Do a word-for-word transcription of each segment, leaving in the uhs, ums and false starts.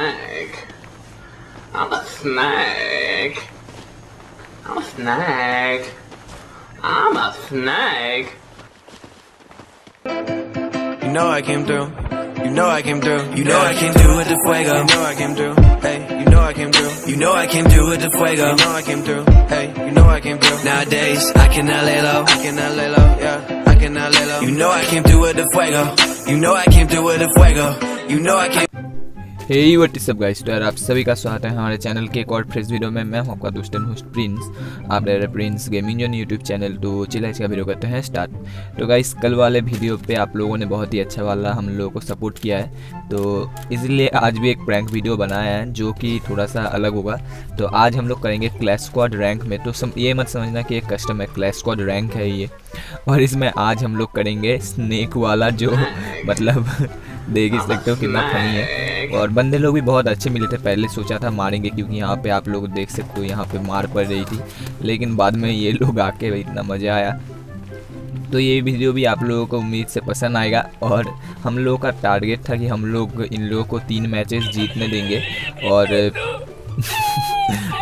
snake. I'm a snake. I'm a snake. I'm a snake. You know I came through. You know I came through. You know I came through with the fuego. You know I came through. Hey, you know I came through. You know I came through with the fuego. You know I came through. Hey, you know I came through. Nowadays I cannot lay low. I cannot lay low. Yeah, I cannot lay low. You know I came through with the fuego. You know I came through with the fuego. You know I came. Hey what's up guys, तो यार आप सभी का स्वागत है हमारे channel के एक और फ्रेश वीडियो में। मैं हूं आपका दोस्त एंड होस्ट प्रिंस, आप रहे Prince gaming zone YouTube channel. तो चलिए इसका वीडियो करते हैं स्टार्ट। तो गाइस, कल वाले वीडियो पे आप लोगों ने बहुत ही अच्छा वाला हम लोगों को सपोर्ट किया है, तो इसलिए आज भी एक प्रैंक वीडियो बनाया है जो कि थोड़ा सा अलग होगा। तो आज हम लोग करेंगे क्लैश स्क्वाड रैंक में। तो सम, ये मत समझना कि एक कस्टम है, क्लैश स्क्वाड रैंक है ये। और इसमें आज हम लोग करेंगे स्नेक वाला, जो मतलब देख ही सकते हो कितना फनी है। और बंदे लोग भी बहुत अच्छे मिले थे। पहले सोचा था मारेंगे, क्योंकि यहाँ पे आप लोग देख सकते हो यहाँ पे मार पड़ रही थी, लेकिन बाद में ये लोग आके भाई इतना मज़ा आया। तो ये वीडियो भी आप लोगों को उम्मीद से पसंद आएगा। और हम लोगों का टारगेट था कि हम लोग इन लोगों को तीन मैचेस जीतने देंगे, और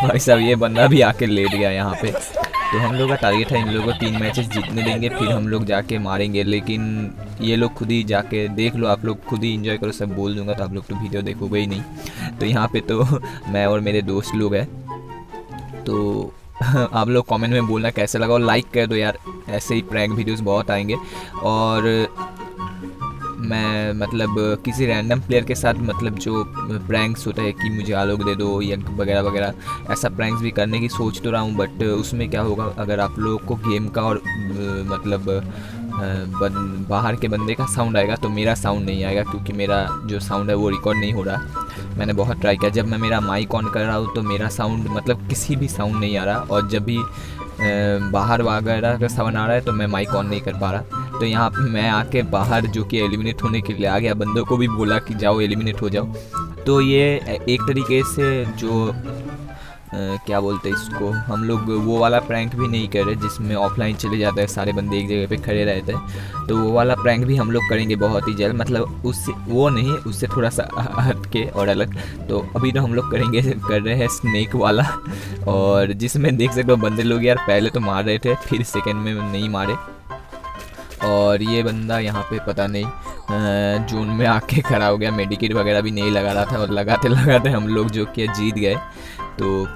भाई साहब ये बंदा भी आके लेट गया यहाँ पे। तो हम लोग का टारगेट है इन लोगों को तीन मैचेस जीतने देंगे, फिर हम लोग जाके मारेंगे, लेकिन ये लोग खुद ही जाके देख लो, आप लोग खुद ही एंजॉय करो। सब बोल दूंगा तो आप लोग तो वीडियो देखोगे ही नहीं। तो यहाँ पे तो मैं और मेरे दोस्त लोग हैं। तो आप लोग कमेंट में बोलना कैसा लगा, और लाइक कर दो यार, ऐसे ही प्रैंक वीडियोस बहुत आएंगे। और मैं मतलब किसी रैंडम प्लेयर के साथ मतलब जो प्रैंक्स होता है कि मुझे आलोक दे दो या वगैरह वगैरह, ऐसा प्रैंक्स भी करने की सोच तो रहा हूँ। बट उसमें क्या होगा, अगर आप लोगों को गेम का और मतलब बन, बाहर के बंदे का साउंड आएगा तो मेरा साउंड नहीं आएगा, क्योंकि मेरा जो साउंड है वो रिकॉर्ड नहीं हो रहा। मैंने बहुत ट्राई किया, जब मैं मेरा माइक ऑन कर रहा हूँ तो मेरा साउंड मतलब किसी भी साउंड नहीं आ रहा, और जब भी बाहर वगैरह का साउंड आ रहा है तो मैं माइक ऑन नहीं कर पा रहा। तो यहाँ पे मैं आके बाहर जो कि एलिमिनेट होने के लिए आ गया, बंदों को भी बोला कि जाओ एलिमिनेट हो जाओ। तो ये एक तरीके से जो आ, क्या बोलते हैं इसको, हम लोग वो वाला प्रैंक भी नहीं कर रहे जिसमें ऑफलाइन चले जाता है, सारे बंदे एक जगह पे खड़े रहते हैं। तो वो वाला प्रैंक भी हम लोग करेंगे बहुत ही जल्द, मतलब उससे वो नहीं, उससे थोड़ा सा हटके और अलग। तो अभी तो हम लोग करेंगे कर रहे हैं स्नेक वाला, और जिसमें देख सकते हो बंदे लोग यार पहले तो मार रहे थे, फिर सेकेंड में नहीं मारे। और ये बंदा यहाँ पे पता नहीं जून में आके खड़ा हो गया, मेडिकेट वगैरह भी नहीं लगा रहा था, और लगाते लगाते हम लोग जो कि जीत गए। तो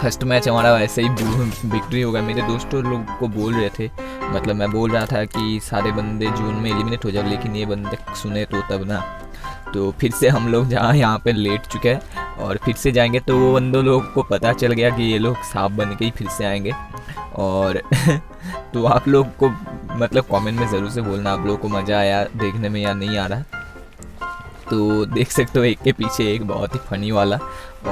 फर्स्ट मैच हमारा वैसे ही विक्ट्री हो गया। मेरे दोस्तों लोग को बोल रहे थे, मतलब मैं बोल रहा था कि सारे बंदे जून में एलिमिनेट हो जाओ, लेकिन ये बंदे सुने तो तब ना। तो फिर से हम लोग जहाँ यहाँ पे लेट चुके हैं और फिर से जाएंगे। तो वो बंदों लोगों को पता चल गया कि ये लोग सांप बन के ही फिर से आएंगे। और तो आप लोग को मतलब कमेंट में ज़रूर से बोलना आप लोगों को मज़ा आया देखने में या नहीं आ रहा। तो देख सकते हो एक के पीछे एक बहुत ही फनी वाला।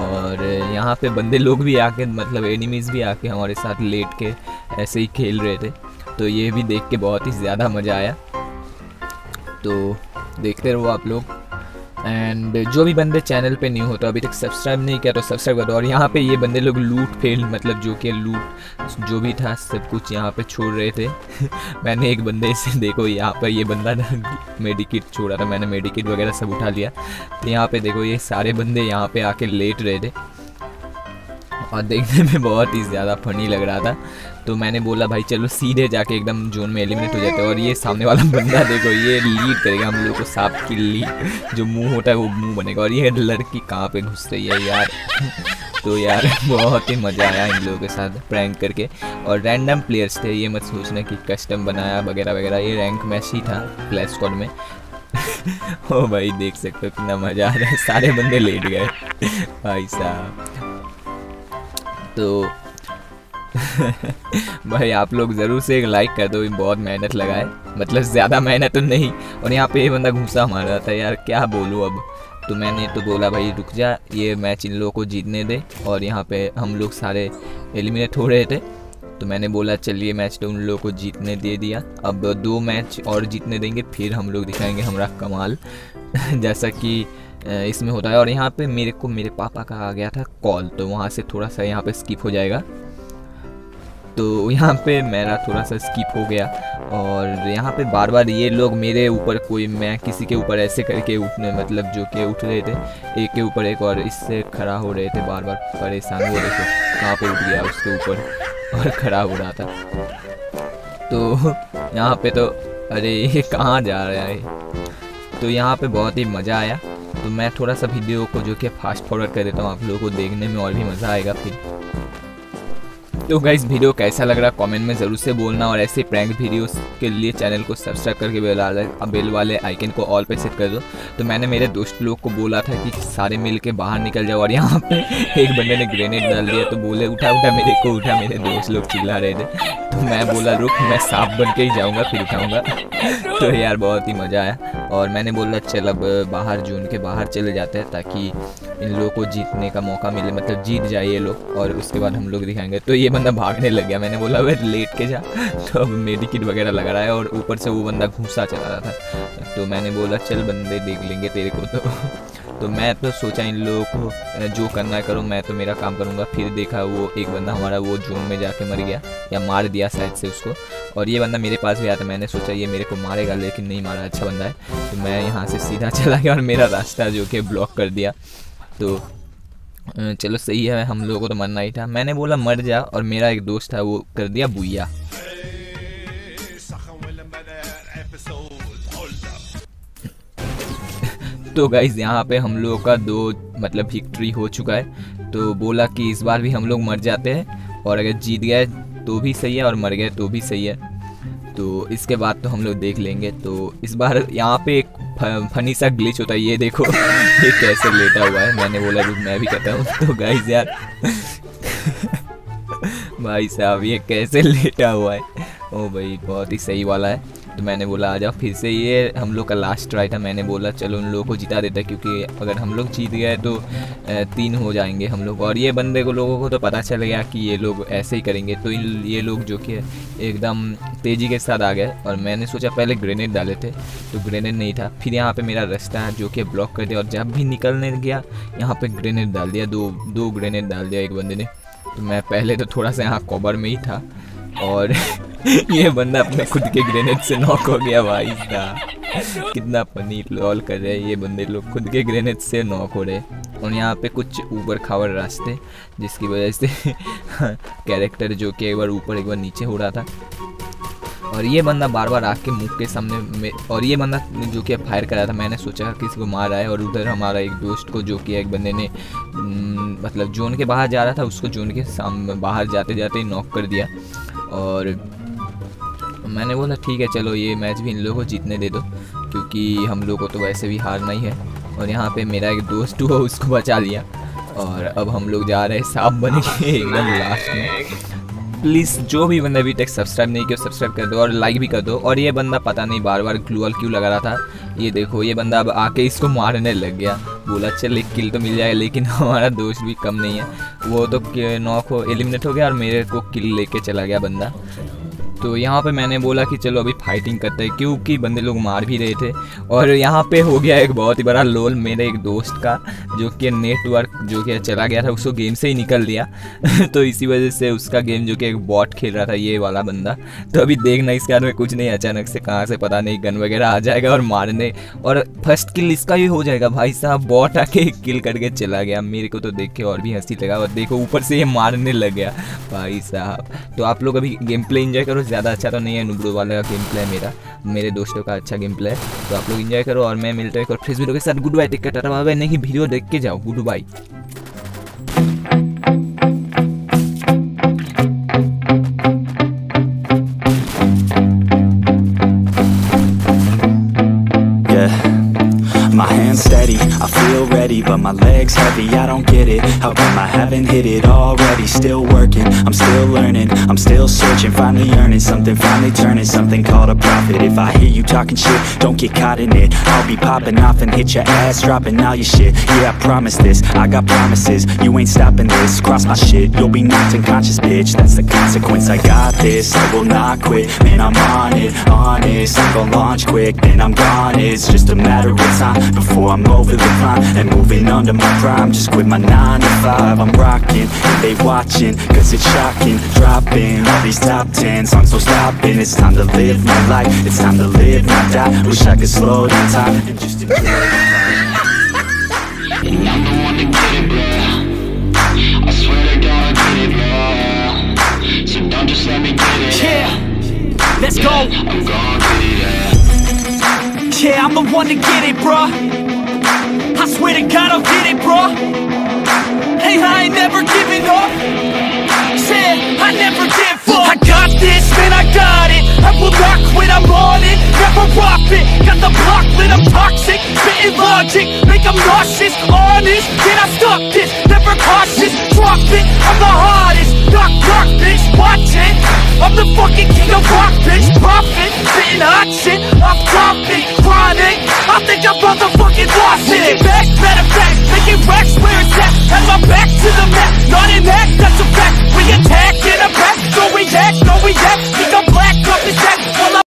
और यहाँ पे बंदे लोग भी आके मतलब एनिमीज़ भी आके हमारे साथ लेट के ऐसे ही खेल रहे थे, तो ये भी देख के बहुत ही ज़्यादा मज़ा आया। तो देखते रहो आप लोग। एंड जो भी बंदे चैनल पे न्यू हो तो अभी तक सब्सक्राइब नहीं किया तो सब्सक्राइब कर दो। और यहाँ पे ये बंदे लोग लूट फेल मतलब जो कि लूट जो भी था सब कुछ यहाँ पे छोड़ रहे थे। मैंने एक बंदे से देखो यहाँ पर ये बंदा मेडिकिट छोड़ा था, मैंने मेडिकिट वगैरह सब उठा लिया। तो यहाँ पे देखो ये सारे बंदे यहाँ पे आके लेट रहे थे, और देखने में बहुत ही ज़्यादा फनी लग रहा था। तो मैंने बोला भाई चलो सीधे जाके एकदम जोन में एलिमिनेट हो जाते हैं। और ये सामने वाला बंदा देखो ये लीड करेगा हम लोग को, सांप की लीड जो मुंह होता है वो मुंह बनेगा। और ये लड़की कहाँ पे घुस रही है यार। तो यार बहुत ही मज़ा आया इन लोगों के साथ प्रैंक करके। और रैंडम प्लेयर्स थे, ये मत सोचना कि कस्टम बनाया वगैरह वगैरह, ये रैंक मैच ही था क्लैश स्क्वाड में। ओ भाई देख सकते हो कितना मज़ा आ रहा है, सारे बंदे लेट गए भाई साहब। तो भाई आप लोग ज़रूर से एक लाइक कर दो, बहुत मेहनत लगाए, मतलब ज़्यादा मेहनत तो नहीं। और यहाँ पे ये बंदा घुसा मारा था यार, क्या बोलूँ अब। तो मैंने तो बोला भाई रुक जा, ये मैच इन लोगों को जीतने दे। और यहाँ पे हम लोग सारे एलिमिनेट हो रहे थे, तो मैंने बोला चलिए मैच तो उन लोगों को जीतने दे दिया। अब दो मैच और जीतने देंगे, फिर हम लोग दिखाएंगे हमारा कमाल जैसा कि इसमें होता है। और यहाँ पे मेरे को मेरे पापा का आ गया था कॉल, तो वहाँ से थोड़ा सा यहाँ पे स्किप हो जाएगा। तो यहाँ पे मेरा थोड़ा सा स्किप हो गया। और यहाँ पे बार बार ये लोग मेरे ऊपर, कोई मैं किसी के ऊपर ऐसे करके उठने, मतलब जो कि उठ रहे थे एक के ऊपर एक और इससे खड़ा हो रहे थे, बार बार परेशान हो रहे थे। कहाँ पे उठ गया उसके ऊपर और खड़ा हो रहा था। तो यहाँ पे तो अरे ये कहाँ जा रहा है। तो यहाँ पे बहुत ही मज़ा आया। तो मैं थोड़ा सा वीडियो को जो कि फास्ट फॉरवर्ड कर देता हूँ, आप लोगों को देखने में और भी मज़ा आएगा फिर। तो गाइस वीडियो कैसा लग रहा कमेंट में ज़रूर से बोलना, और ऐसे प्रैंक वीडियोस के लिए चैनल को सब्सक्राइब करके बेल वाले बेल वाले आइकन को ऑल पे सेट कर दो। तो मैंने मेरे दोस्त लोग को बोला था कि सारे मिल के बाहर निकल जाओ, और यहाँ पे एक बंदे ने ग्रेनेड डाल दिया। तो बोले उठा उठा मेरे को उठा, मेरे दोस्त लोग चिल्ला रहे थे। तो मैं बोला रुक, मैं सांप बन के ही जाऊँगा फिर उठाऊँगा। तो यार बहुत ही मज़ा आया। और मैंने बोला चल अब बाहर जून के बाहर चले जाते हैं, ताकि इन लोगों को जीतने का मौका मिले, मतलब जीत जाए ये लोग और उसके बाद हम लोग दिखाएंगे। तो ये बंदा भागने लग गया, मैंने बोला अबे लेट के जा। तो अब मेडिकिट वगैरह लगा रहा है, और ऊपर से वो बंदा घुसा चला रहा था। तो मैंने बोला चल बंदे देख लेंगे तेरे को। तो तो मैं तो सोचा इन लोगों को जो करना है करो, मैं तो मेरा काम करूँगा। फिर देखा वो एक बंदा हमारा वो जोन में जाके मर गया, या मार दिया शायद से उसको। और ये बंदा मेरे पास भी आया था, मैंने सोचा ये मेरे को मारेगा, लेकिन नहीं मारा, अच्छा बंदा है। तो मैं यहाँ से सीधा चला गया और मेरा रास्ता जो कि ब्लॉक कर दिया। तो चलो सही है, हम लोगों को तो मरना ही था। मैंने बोला मर जा, और मेरा एक दोस्त था वो कर दिया बुइया। तो गाइज यहाँ पे हम लोगों का दो मतलब विक्ट्री हो चुका है। तो बोला कि इस बार भी हम लोग मर जाते हैं, और अगर जीत गए तो भी सही है और मर गए तो भी सही है। तो इसके बाद तो हम लोग देख लेंगे। तो इस बार यहाँ पे एक फनी सा ग्लिच होता है, ये देखो ये कैसे लेटा हुआ है। मैंने बोला रुक मैं भी करता हूँ। तो गाइज यार भाई साहब ये कैसे लेटा हुआ है, ओ भाई बहुत ही सही वाला है। तो मैंने बोला आ जाओ फिर से, ये हम लोग का लास्ट ट्राई था। मैंने बोला चलो उन लोगों को जिता देता, क्योंकि अगर हम लोग जीत गए तो तीन हो जाएंगे हम लोग। और ये बंदे को लोगों को तो पता चल गया कि ये लोग ऐसे ही करेंगे। तो ये लोग जो कि एकदम तेज़ी के साथ आ गए, और मैंने सोचा पहले ग्रेनेड डाले थे, तो ग्रेनेड नहीं था। फिर यहाँ पर मेरा रास्ता जो कि ब्लॉक कर दिया, और जब भी निकलने गया यहाँ पर ग्रेनेड डाल दिया, दो दो ग्रेनेड डाल दिया एक बंदे ने। तो मैं पहले तो थोड़ा सा यहाँ कवर में ही था, और ये बंदा अपने खुद के ग्रेनेड से नॉक हो गया। भाई साहब कितना फनी लॉल कर रहे हैं ये बंदे लोग, खुद के ग्रेनेड से नॉक हो रहे हैं। और यहाँ पे कुछ ऊबर खावर रास्ते, जिसकी वजह से कैरेक्टर जो कि एक बार ऊपर एक बार नीचे हो रहा था। और ये बंदा बार बार आके मुँह के सामने में, और ये बंदा जो कि फायर कर रहा था। मैंने सोचा किसी को मार रहा है, और उधर हमारा एक दोस्त को जो कि एक बंदे ने मतलब जोन के बाहर जा रहा था, उसको जोन के सामने बाहर जाते जाते ही नॉक कर दिया। और मैंने बोला ठीक है चलो ये मैच भी इन लोगों को जीतने दे दो, क्योंकि हम लोगों को तो वैसे भी हारना ही है। और यहाँ पे मेरा एक दोस्त हुआ, उसको बचा लिया। और अब हम लोग जा रहे हैं सांप बन के एकदम लास्ट में। प्लीज़ जो भी बंदा अभी तक सब्सक्राइब नहीं किया सब्सक्राइब कर दो, और लाइक भी कर दो। और ये बंदा पता नहीं बार बार ग्लूअल क्यों लगा रहा था। ये देखो ये बंदा अब आके इसको मारने लग गया, बोला चल एक किल तो मिल जाएगा। लेकिन हमारा दोस्त भी कम नहीं है, वो तो नॉक हो एलिमिनेट हो गया, और मेरे को किल लेके चला गया बंदा। तो यहाँ पे मैंने बोला कि चलो अभी फाइटिंग करते हैं, क्योंकि बंदे लोग मार भी रहे थे। और यहाँ पे हो गया एक बहुत ही बड़ा लोल मेरे एक दोस्त का, जो कि नेटवर्क जो कि चला गया था, उसको गेम से ही निकल दिया। तो इसी वजह से उसका गेम जो कि एक बॉट खेल रहा था ये वाला बंदा। तो अभी देखना इसके हाथ में कुछ नहीं, अचानक से कहाँ से पता नहीं गन वगैरह आ जाएगा और मारने, और फर्स्ट किल इसका ही हो जाएगा। भाई साहब बॉट आके किल करके चला गया, मेरे को तो देख के और भी हंसी लगा। और देखो ऊपर से ये मारने लग गया भाई साहब। तो आप लोग अभी गेम प्ले इंजॉय करो, ज़्यादा अच्छा तो नहीं है, नुब्रो वाला का गेम प्ले मेरा, मेरे दोस्तों का अच्छा गेम प्ले है। तो आप लोग एंजॉय करो, और मैं मिलता हूँ एक और फ्रेश वीडियो के साथ। Good bye, take care, tata bye bye. नहीं वीडियो देख के जाओ, good bye. I feel ready, but my legs heavy, I don't get it. How come I haven't hit it already? Still working, I'm still learning, I'm still searching. Finally earning something, finally turning something called a profit. If I hear you talking shit, don't get caught in it. I'll be popping off and hit your ass, dropping all your shit. Yeah, I promise this, I got promises. You ain't stopping this, cross my shit. You'll be knocked unconscious, bitch, that's the consequence. I got this, I will not quit, man, I'm on it. Honest, I'm gonna launch quick, then I'm gone. It's just a matter of time, before I'm over the line. and moving under my prime. Just quit my nine to five, I'm rocking, they watching, cause it's shocking. Dropping all these top ten songs, so stopping. It's time to live my life, it's time to live my die. Wish I could slow down time and just enjoy life. Let's go. Yeah, I'm the one to get it, bruh. I swear to God I'll get it, bruh. Hey, I ain't never giving up. Said I never give up. I got this, man, I got it. I will rock when I'm on it. Never rock it. Got the block lit, I'm toxic. Spitting logic, make them nauseous. Honest, can I stop this? Never cautious, drop it. I'm the hardest. Knock, knock, bitch, watch it. I'm the fucking king of rock, bitch, poppin', spittin' hot shit.